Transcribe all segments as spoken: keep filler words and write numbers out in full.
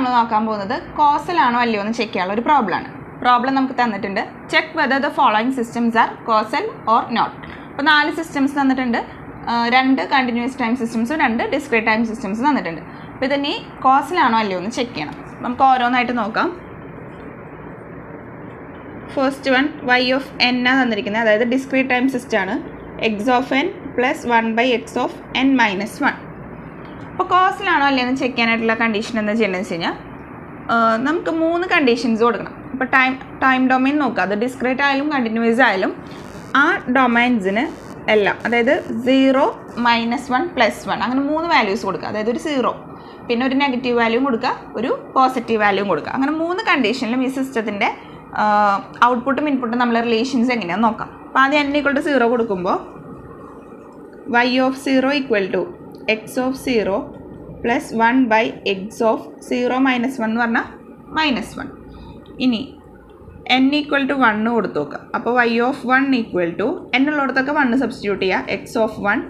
നമ്മൾ നോക്കാൻ പോകുന്നത് കോസൽ ആണോ അല്ലയോ എന്ന് ചെക്ക് ചെയ്യാനുള്ള ഒരു പ്രോബ്ലം ആണ്. പ്രോബ്ലം നമുക്ക് തന്നിട്ടുണ്ട് check whether the following systems are causal or not. അപ്പോൾ നാല് സിസ്റ്റംസ് തന്നിട്ടുണ്ട്, രണ്ട് കണ്ടിന്യൂസ് ടൈം സിസ്റ്റംസും രണ്ട് ഡിസ്ക്രീറ്റ് ടൈം സിസ്റ്റംസും തന്നിട്ടുണ്ട്. അപ്പോൾ ഇതിനി കോസൽ ആണോ അല്ലയോ എന്ന് ചെക്ക് ചെയ്യണം. നമുക്ക് ഓരോന്നായിട്ട് നോക്കാം. First one y of n ആണ് തന്നിരിക്കുന്നത്, അതായത് ഡിസ്ക്രീറ്റ് ടൈം സിസ്റ്റമാണ്. X of n plus one by x of n minus one. അപ്പോൾ കോസിലാണോ അല്ലെന്ന് ചെക്ക് ചെയ്യാനായിട്ടുള്ള കണ്ടീഷൻ എന്താ ചെയ്യേണ്ടതെന്ന് വെച്ച് കഴിഞ്ഞാൽ നമുക്ക് മൂന്ന് കണ്ടീഷൻസ് കൊടുക്കണം. അപ്പോൾ ടൈം ടൈം ഡൊമൈൻ നോക്കുക, അത് ഡിസ്ക്രീറ്റ് ആയാലും കണ്ടിന്യൂസ് ആയാലും ആ ഡൊമൈൻസിന് എല്ലാം, അതായത് zero minus one plus one അങ്ങനെ മൂന്ന് വാല്യൂസ് കൊടുക്കുക. അതായത് ഒരു സീറോ, പിന്നെ ഒരു നെഗറ്റീവ് വാല്യൂവും കൊടുക്കുക, ഒരു പോസിറ്റീവ് വാല്യൂവും കൊടുക്കുക. അങ്ങനെ മൂന്ന് കണ്ടീഷനിലും ഈ സിസ്റ്റത്തിൻ്റെ ഔട്ട്പുട്ടും ഇൻപുട്ടും നമ്മളെ റിലേഷൻസ് എങ്ങനെയാണെന്ന് നോക്കാം. അപ്പോൾ ആദ്യം എൻ ഈക്വൽ ടു സീറോ കൊടുക്കുമ്പോൾ y of zero equal to x of zero plus one by x of zero minus one എന്ന് പറഞ്ഞാൽ മൈനസ് വൺ. ഇനി എൻ ഈക്വൽ ടു വണ്ണ് കൊടുത്തു നോക്കുക. അപ്പോൾ y of one equal to എന്നുള്ളിടത്തൊക്കെ one substitute ചെയ്യുക, x of one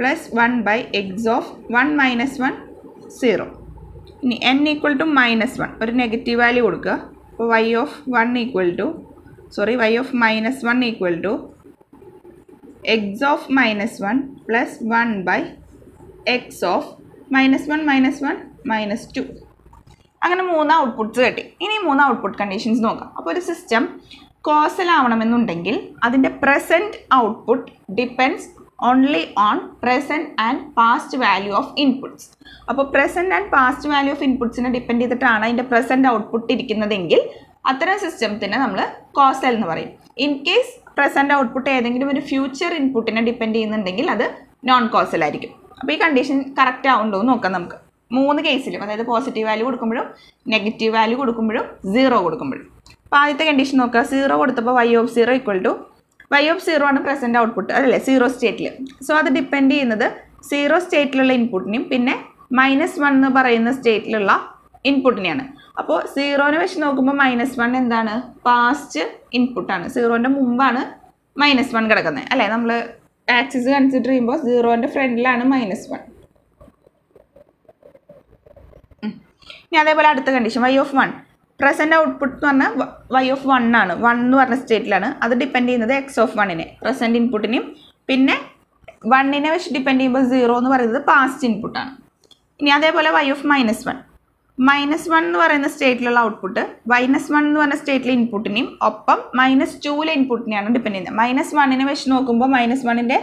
plus one by x of one minus one zero. ഇനി n equal to minus one, ഒരു നെഗറ്റീവ് വാല്യൂ കൊടുക്കുക. അപ്പോൾ y of one equal to sorry y of minus one equal to x of minus one plus one by x of minus one minus one minus two. അങ്ങനെ മൂന്ന് outputs കിട്ടി. ഇനി മൂന്ന് output conditions നോക്കാം. അപ്പോൾ ഒരു സിസ്റ്റം കോസലാവണമെന്നുണ്ടെങ്കിൽ അതിൻ്റെ present output depends only on present and past value of inputs. അപ്പോൾ present and past value of ഇൻപുട്ട്സിനെ ഡിപ്പെൻഡ് ചെയ്തിട്ടാണ് അതിൻ്റെ പ്രസൻറ്റ് ഔട്ട്പുട്ട് ഇരിക്കുന്നതെങ്കിൽ അത്തരം സിസ്റ്റത്തിന് നമ്മൾ കോസൽ എന്ന് പറയും. ഇൻ കേസ് പ്രസൻറ്റ് ഔട്ട്പുട്ട് ഏതെങ്കിലും ഒരു ഫ്യൂച്ചർ ഇൻപുട്ടിനെ ഡിപ്പെൻഡ് ചെയ്യുന്നുണ്ടെങ്കിൽ അത് നോൺ കോസൽ ആയിരിക്കും. അപ്പോൾ ഈ കണ്ടീഷൻ കറക്റ്റ് ആവുന്നുണ്ടോ എന്ന് നോക്കാം. നമുക്ക് മൂന്ന് കേസിലും, അതായത് പോസിറ്റീവ് വാല്യൂ കൊടുക്കുമ്പോഴും നെഗറ്റീവ് വാല്യൂ കൊടുക്കുമ്പോഴും സീറോ കൊടുക്കുമ്പോഴും. അപ്പോൾ ആദ്യത്തെ കണ്ടീഷൻ നോക്കുക, സീറോ കൊടുത്തപ്പോൾ y of zero equal to y of zero ആണ് പ്രസൻറ്റ് ഔട്ട്പുട്ട് അതല്ലേ സീറോ സ്റ്റേറ്റിൽ. സോ അത് ഡിപ്പെൻഡ് ചെയ്യുന്നത് സീറോ സ്റ്റേറ്റിലുള്ള ഇൻപുട്ടിനെയും പിന്നെ മൈനസ് വൺ എന്ന് പറയുന്ന സ്റ്റേറ്റിലുള്ള ഇൻപുട്ടിനെയാണ്. അപ്പോൾ സീറോനെ വെച്ച് നോക്കുമ്പോൾ മൈനസ് വൺ എന്താണ്? പാസ്റ്റ് ഇൻപുട്ടാണ്. സീറോൻ്റെ മുമ്പാണ് മൈനസ് വൺ കിടക്കുന്നത് അല്ലേ. നമ്മൾ ആക്സിസ് കൺസിഡർ ചെയ്യുമ്പോൾ സീറോൻ്റെ ഫ്രണ്ടിലാണ് മൈനസ് വൺ. ഇനി അതേപോലെ അടുത്ത condition y of one, present output എന്ന് പറഞ്ഞാൽ വൈ ഓഫ് വൺ ആണ്, വൺ എന്ന് പറഞ്ഞ സ്റ്റേറ്റിലാണ്. അത് ഡിപ്പെൻഡ് ചെയ്യുന്നത് എക്സ് ഓഫ് വണ്ണിനെ, പ്രസൻറ്റ് ഇൻപുട്ടിനെയും പിന്നെ വണ്ണിനെ വെച്ച് ഡിപ്പെൻഡ് ചെയ്യുമ്പോൾ സീറോ എന്ന് പറയുന്നത് പാസ്റ്റ് ഇൻപുട്ടാണ്. ഇനി അതേപോലെ y of minus one, minus one എന്ന് പറയുന്ന സ്റ്റേറ്റിലുള്ള ഔട്ട്പുട്ട് മൈനസ് വൺ എന്ന് പറഞ്ഞ സ്റ്റേറ്റിലെ ഇൻപുട്ടിനെയും ഒപ്പം മൈനസ് ടൂവിലെ ഇൻപുട്ടിനെയാണ് ഡിപ്പെൻഡ് ചെയ്യുന്നത്. മൈനസ് വണ്ണിനെ വെച്ച് നോക്കുമ്പോൾ മൈനസ് വണ്ണിൻ്റെ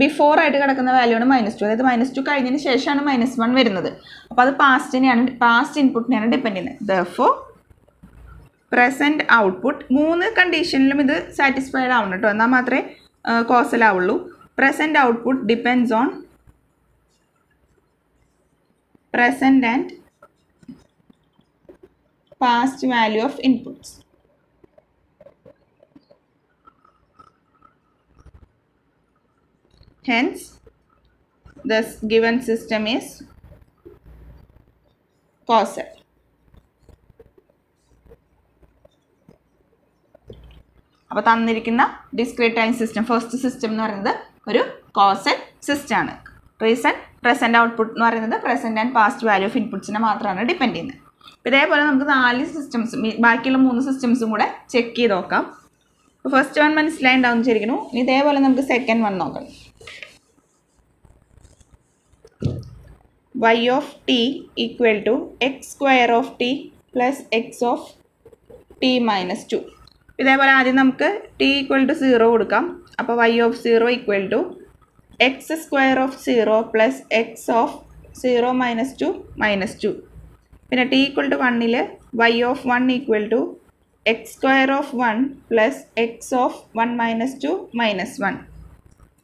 ബിഫോറായിട്ട് കിടക്കുന്ന വാല്യൂ ആണ് മൈനസ് ടു, അതായത് മൈനസ് ടു കഴിഞ്ഞതിന് ശേഷമാണ് മൈനസ് വൺ വരുന്നത്. അപ്പോൾ അത് പാസ്റ്റിനെയാണ്, പാസ്റ്റ് ഇൻപുട്ടിനെയാണ് ഡിപ്പെൻഡ് ചെയ്യുന്നത്. ദെർഫോർ പ്രസൻറ്റ് ഔട്ട്പുട്ട് മൂന്ന് കണ്ടീഷനിലും ഇത് സാറ്റിസ്ഫൈഡ് ആവണം കേട്ടോ, എന്നാൽ മാത്രമേ കോസലാവുള്ളൂ. Present output depends on present and past value of inputs. Hence, this given system is causal. അപ്പോൾ തന്നിരിക്കുന്ന discrete time system, first system എന്ന് പറയുന്നത് ഒരു causal system ആണ്. റീസൺ പ്രസൻറ്റ് ഔട്ട്പുട്ട് എന്ന് പറയുന്നത് present and past value of ഇൻപുട്ട്സിനെ മാത്രമാണ് ഡിപ്പെൻഡ് ചെയ്യുന്നത്. ഇതേപോലെ നമുക്ക് നാല് സിസ്റ്റംസും ബാക്കിയുള്ള മൂന്ന് സിസ്റ്റംസും കൂടെ ചെക്ക് ചെയ്ത് നോക്കാം. ഫസ്റ്റ് വൺ മനസ്സിലായി ഉണ്ടാവും വിചാരിക്കുന്നു. ഇനി ഇതേപോലെ നമുക്ക് സെക്കൻഡ് വൺ നോക്കാം. Y of t equal to x square of t plus x of t minus two. ഇതേപോലെ ആദ്യം നമുക്ക് ടി ഈക്വൽ ടു സീറോ കൊടുക്കാം. അപ്പോൾ y of zero equal to x square of zero plus x of zero minus two minus two. പിന്നെ t equal to വണ്ണിൽ y of one equal to x square of one plus x of one minus two minus one.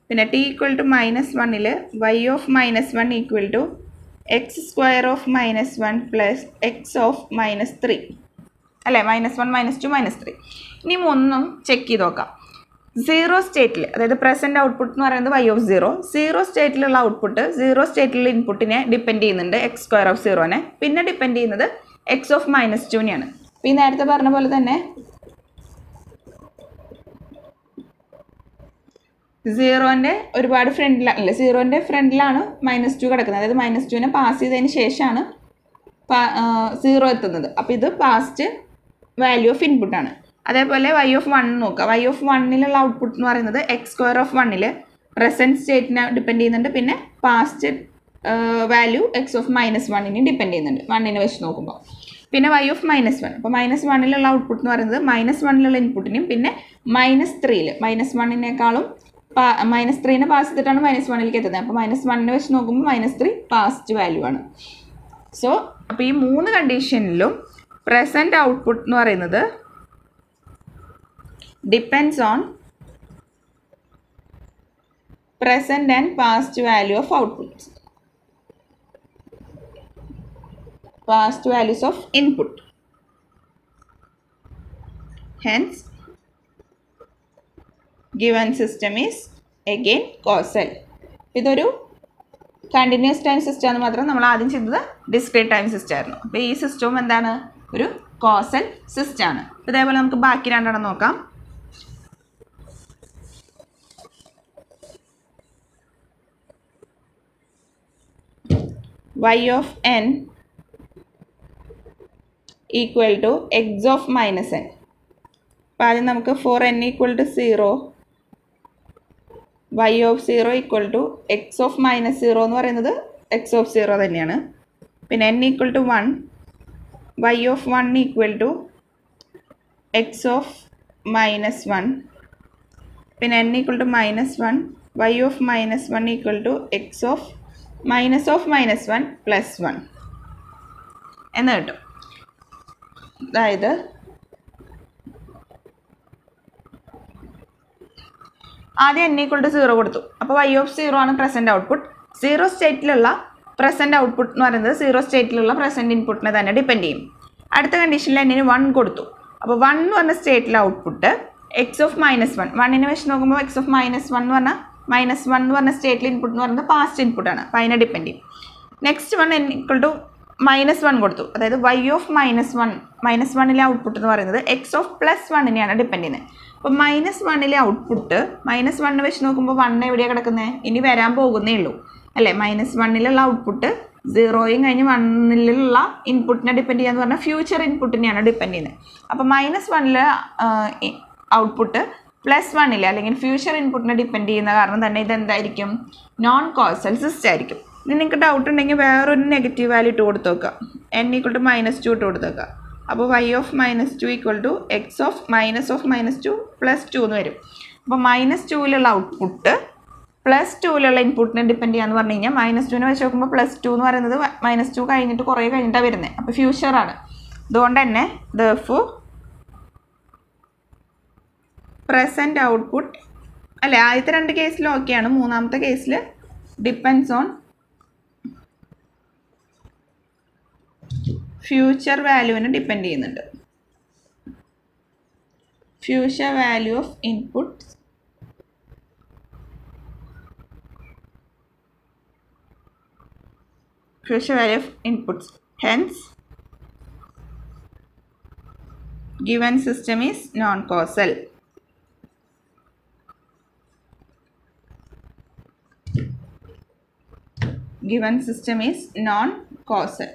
പിന്നെ t equal to minus വണ്ണിൽ y of minus one equal to x square of minus one plus x of minus three അല്ലേ, minus one minus two minus three. ഇനി മൂന്നും check ചെയ്ത് നോക്കാം. Zero സ്റ്റേറ്റിൽ, അതായത് present output എന്ന് പറയുന്നത് വൈ ഓഫ് സീറോ, സീറോ സ്റ്റേറ്റിലുള്ള ഔട്ട്പുട്ട് സീറോ സ്റ്റേറ്റിലുള്ള ഇൻപുട്ടിനെ ഡിപ്പെൻഡ് ചെയ്യുന്നുണ്ട്, എക്സ് സ്ക്വയർ ഓഫ് സീറോനെ. പിന്നെ ഡിപ്പെൻഡ് ചെയ്യുന്നത് എക്സ് ഓഫ് മൈനസ് ടുവിനെയാണ്. അപ്പോൾ ഈ നേരത്തെ പറഞ്ഞ പോലെ തന്നെ സീറോൻ്റെ ഒരുപാട് ഫ്രണ്ടിലാണ് അല്ലേ, സീറോൻ്റെ ഫ്രണ്ടിലാണ് മൈനസ് ടു കിടക്കുന്നത്. അതായത് മൈനസ് ടുവിനെ പാസ് ചെയ്തതിന് ശേഷമാണ് zero എത്തുന്നത്. അപ്പോൾ ഇത് പാസ്റ്റ് വാല്യൂ ഓഫ് ഇൻപുട്ട് ആണ്. അതേപോലെ y of one നോക്കുക. y of one ലുള്ള ഔട്ട്പുട്ട് എന്ന് പറയുന്നത് x squared of one ൽ പ്രസന്റ് സ്റ്റേറ്റിനെ ഡിപെൻഡ് ചെയ്യുന്നുണ്ട്. പിന്നെ past value x of minus one നെ ഡിപെൻഡ് ചെയ്യുന്നുണ്ട് one നെ വെച്ച് നോക്കുമ്പോൾ. പിന്നെ y of minus one. അപ്പോൾ minus one ലുള്ള ഔട്ട്പുട്ട് എന്ന് പറയുന്നത് minus one ലുള്ള ഇൻപുട്ടിനെയും പിന്നെ minus three ൽ minus one നേക്കാളും minus three നെ പാസ് ചെയ്തിട്ടാണ് minus one ലേക്ക് എത്തുന്നത്. അപ്പോൾ minus one നെ വെച്ച് നോക്കുമ്പോൾ minus three പാസ്റ്റ് വാല്യൂ ആണ്. സോ അപ്പോൾ ഈ മൂന്ന് കണ്ടീഷനിലും പ്രസന്റ് ഔട്ട്പുട്ട് എന്ന് പറയുന്നത് depends on present and past value of outputs, past values of input. Hence given system is again causal. ഇതൊരു continuous time system ആണ്. മാത്രം നമ്മൾ ആദ്യം ചെയ്തത് discrete time system ആയിരുന്നു. അപ്പോൾ ഈ സിസ്റ്റവും എന്താണ്, ഒരു causal system ആണ്. ഇതേപോലെ നമുക്ക് ബാക്കി രണ്ടെണ്ണം നോക്കാം. y of n equal to x of minus n. അപ്പോൾ ആദ്യം നമുക്ക് four n equal to zero, y of zero equal to x of minus zero എന്ന് പറയുന്നത് x of zero തന്നെയാണ്. പിന്നെ n equal to one, y of one equal to x of minus one. പിന്നെ n equal to minus one, y of minus one equal to x of minus of minus one plus one എന്ന് കിട്ടും. അതായത് ആദ്യം n equal to zero കൊടുത്തു. അപ്പോൾ y of zero ആണ് present output. Zero സ്റ്റേറ്റിലുള്ള present output എന്ന് പറയുന്നത് സീറോ സ്റ്റേറ്റിലുള്ള പ്രസൻറ്റ് ഇൻപുട്ടിനെ തന്നെ ഡിപ്പെൻഡ് ചെയ്യും. അടുത്ത കണ്ടീഷനിൽ എന്നിന് വൺ കൊടുത്തു. അപ്പോൾ വൺ എന്ന് പറഞ്ഞ സ്റ്റേറ്റിലെ output x of minus one. വണ്ണിനെ വെച്ച് നോക്കുമ്പോൾ എക്സ് ഓഫ് മൈനസ് വൺ എന്ന് പറഞ്ഞാൽ മൈനസ് വൺ എന്ന് പറഞ്ഞ സ്റ്റേറ്റിൽ ഇൻപുട്ട് എന്ന് പറയുന്നത് പാസ്റ്റ് ഇൻപുട്ടാണ്. അപ്പോൾ അതിനെ ഡിപ്പെൻഡ് ചെയ്യും. Next one n equal to minus one കൊടുത്തു. അതായത് y of minus one, minus വണ്ണിലെ ഔട്ട്പുട്ട് എന്ന് പറയുന്നത് എക്സ് ഓഫ് പ്ലസ് വണ്ണിനെയാണ് ഡിപ്പെൻഡ് ചെയ്യുന്നത്. അപ്പോൾ മൈനസ് വണ്ണിലെ ഔട്ട്പുട്ട് മൈനസ് വണ്ണിനെ വെച്ച് നോക്കുമ്പോൾ വൺ എവിടെയാണ് കിടക്കുന്നത്, ഇനി വരാൻ പോകുന്നേ ഉള്ളൂ അല്ലേ. മൈനസ് വണ്ണിലുള്ള ഔട്ട്പുട്ട് സീറോയും കഴിഞ്ഞ് വണ്ണിലുള്ള ഇൻപുട്ടിനെ ഡിപ്പെൻഡ് ചെയ്യാന്ന് പറഞ്ഞാൽ ഫ്യൂച്ചർ ഇൻപുട്ടിനെയാണ് ഡിപ്പെൻഡ് ചെയ്യുന്നത്. അപ്പോൾ മൈനസ് വണ്ണിലെ ഔട്ട്പുട്ട് പ്ലസ് വണ്ണിൽ അല്ലെങ്കിൽ ഫ്യൂച്ചർ ഇൻപുട്ടിനെ ഡിപ്പെൻഡ് ചെയ്യുന്ന കാരണം തന്നെ ഇതെന്തായിരിക്കും, നോൺ കോസൽ സിസ്റ്റം ആയിരിക്കും. ഇനി നിങ്ങൾക്ക് ഡൗട്ട് ഉണ്ടെങ്കിൽ വേറൊരു നെഗറ്റീവ് വാല്യൂ ഇട്ട് കൊടുത്തു നോക്കാം. N equal to minus two ഇട്ട് കൊടുത്തു നോക്കാം. അപ്പോൾ y of minus two equal to x of minus of minus two plus two എന്ന് വരും. അപ്പോൾ മൈനസ് ടുവിലുള്ള ഔട്ട്പുട്ട് പ്ലസ് ടുവിലുള്ള ഇൻപുട്ടിനെ ഡിപ്പെൻഡ് ചെയ്യാന്ന് പറഞ്ഞു കഴിഞ്ഞാൽ മൈനസ് ടുവിനെ വെച്ച് നോക്കുമ്പോൾ പ്ലസ് ടു എന്ന് പറയുന്നത് മൈനസ് ടു കഴിഞ്ഞിട്ട് കുറേ കഴിഞ്ഞിട്ടാണ് വരുന്നത്. അപ്പോൾ ഫ്യൂച്ചറാണ്. അതുകൊണ്ട് തന്നെ ദെർഫോർ പ്രസൻറ്റ് ഔട്ട്പുട്ട് അല്ലെ, ആദ്യത്തെ രണ്ട് കേസിൽ ഓക്കെയാണ്. മൂന്നാമത്തെ കേസിൽ ഡിപ്പെൻഡ്സ് ഓൺ ഫ്യൂച്ചർ വാല്യൂവിനെ ഡിപ്പെൻഡ് ചെയ്യുന്നുണ്ട്. Future value of input future value of inputs. Hence given system is non causal. given system is non causal.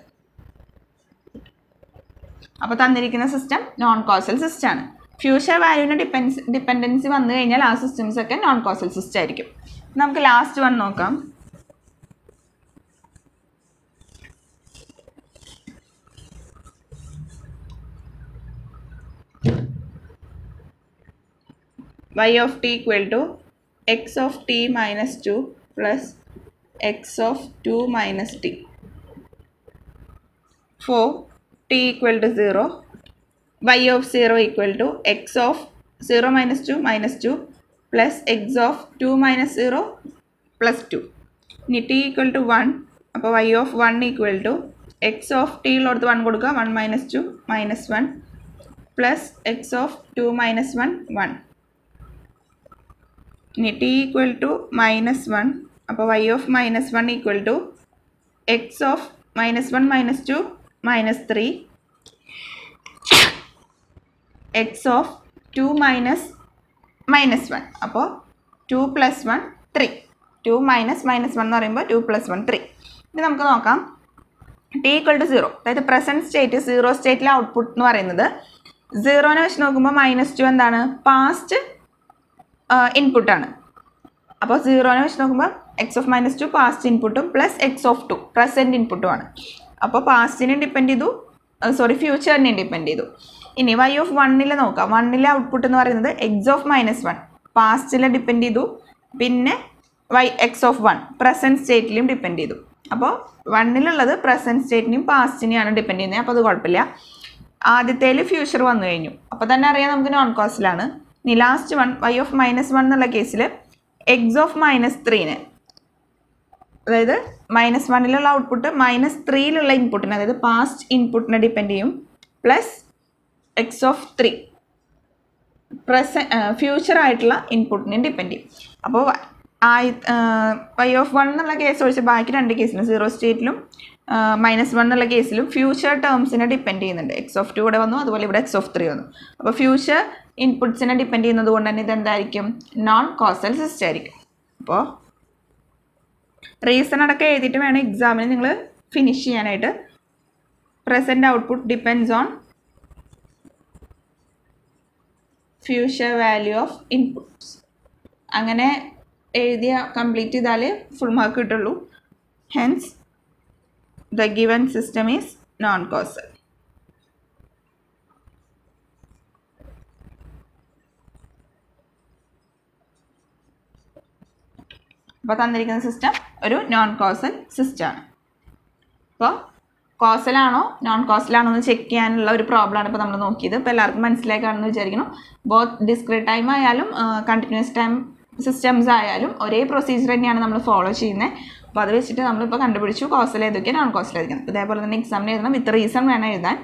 അപ്പോൾ തന്നിരിക്കുന്ന സിസ്റ്റം നോൺ കോസൽ സിസ്റ്റം ആണ്. ഫ്യൂച്ചർ വാല്യൂവിന് ഡിപ്പെൻസ് ഡിപ്പെൻഡൻസി വന്നു കഴിഞ്ഞാൽ ആ സിസ്റ്റംസ് ഒക്കെ നോൺ കോസൽ സിസ്റ്റം ആയിരിക്കും. നമുക്ക് ലാസ്റ്റ് വൺ നോക്കാം. y of t equal to x of t minus two plus x of two minus t for t equal to zero, y of zero equal to x of zero minus two minus two plus x of two minus zero plus two. Ni t equal to one, appo y of one equal to x of t lorth one kodukka one minus two minus one plus x of two minus one one. Ni t equal to minus one. അപ്പോൾ y of minus one equal to x of minus one minus two minus three x of two minus minus one. അപ്പോൾ two plus one three, two minus minus one എന്ന് പറയുമ്പോൾ two plus one three. ഇനി നമുക്ക് നോക്കാം t equal to zero. That is present state is zero state output zero minus two and past uh, input. Then zero x of minus two past input plus x of two present input. Then past depend uh, sorry future depend. In y of one one output x of minus one past depend pinne y x of one present state depend. Now, one is the present state and past is dependent on the future. That is future. Now, we have non-cost. The last one, y of minus one case, x of minus three. That is, minus one output, minus three input. That is, past input dependent plus x of three. Present, uh, future input dependent. I uh, y of one nalla case orichu baaki rendu case la zero state ilum uh, minus one nalla case ilum future terms ine depend cheyunnundu x of two ivade vannu adupole ivade x of three vannu appo future inputs ine depend cheyyunnathu kondane idu endayirikkum non causal system aayirikkum appo reason adake edittu venam exam ne ningal finish cheyanayittu present output depends on future value of inputs angane complete full mark. Hence, the given system is non-causal. The system is non-causal system. So, causal or non-causal or check the problem. Both discrete time and continuous time systems आयालूम और ये procedure ने याना नम्मलो follow चीने बाद में चिटे नम्मलो पक under बढ़िचु costal है तो क्या non costal है क्या तो दायपर तो next सामने इतना इतने reason में आना इधर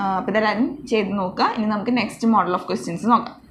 आह पता लाइन चेद नोका इन्हें नम्मके next model of questions Nokha.